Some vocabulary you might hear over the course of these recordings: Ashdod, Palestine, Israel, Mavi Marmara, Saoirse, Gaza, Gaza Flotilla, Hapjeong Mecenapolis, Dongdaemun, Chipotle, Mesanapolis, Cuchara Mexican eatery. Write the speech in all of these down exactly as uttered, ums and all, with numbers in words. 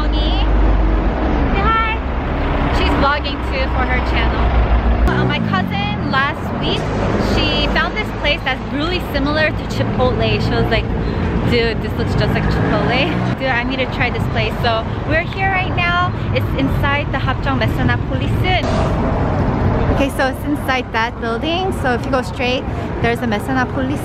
Hyeongi. Say hi. She's vlogging too for her channel. Well, my cousin last week, she found this place that's really similar to Chipotle. She was like, dude, this looks just like Chipotle. Dude, I need to try this place. So we're here right now. It's inside the Hapjeong Mecenapolis. Okay, so it's inside that building. So if you go straight, there's a Mesanapolis.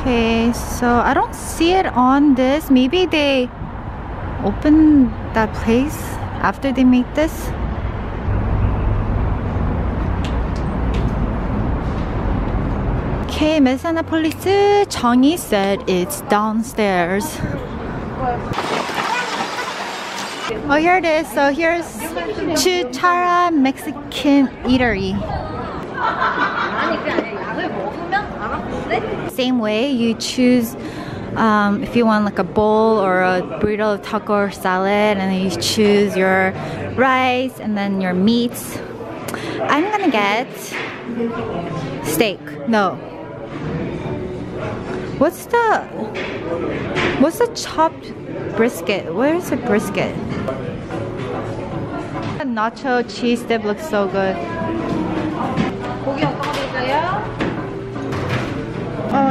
Okay, so I don't see it on this. Maybe they open that place after they make this. Okay, Mesanapolis, Jeongi said it's downstairs. Oh, here it is. So here's Cuchara Mexican eatery. Same way, you choose um, if you want like a bowl or a burrito, taco, or salad, and then you choose your rice and then your meats. I'm gonna get steak. No. What's the what's the chopped brisket? Where is the brisket? The nacho cheese dip looks so good. Oh,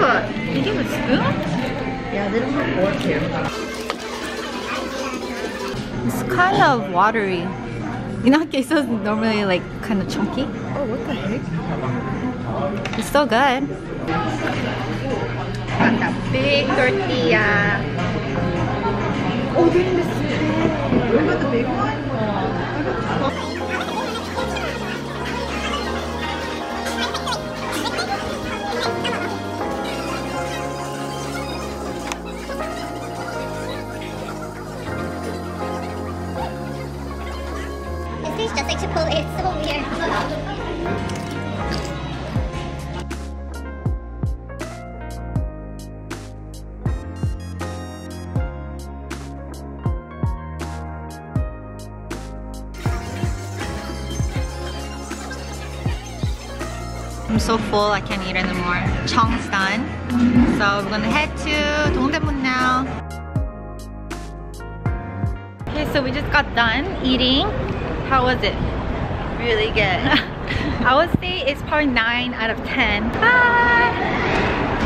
Did you give a spoon? Yeah, they don't have water here. It's kind of watery. You know, queso's normally like kind of chunky. Oh, what the heck? It's so good. A big tortilla. Oh, they're in the city. What about the big one? It tastes just like Chipotle. It's so weird. I'm so full, I can't eat anymore. Jeong's done. So we're gonna head to Dongdaemun now. Okay, so we just got done eating. How was it? Really good. I would say it's probably nine out of ten. Bye!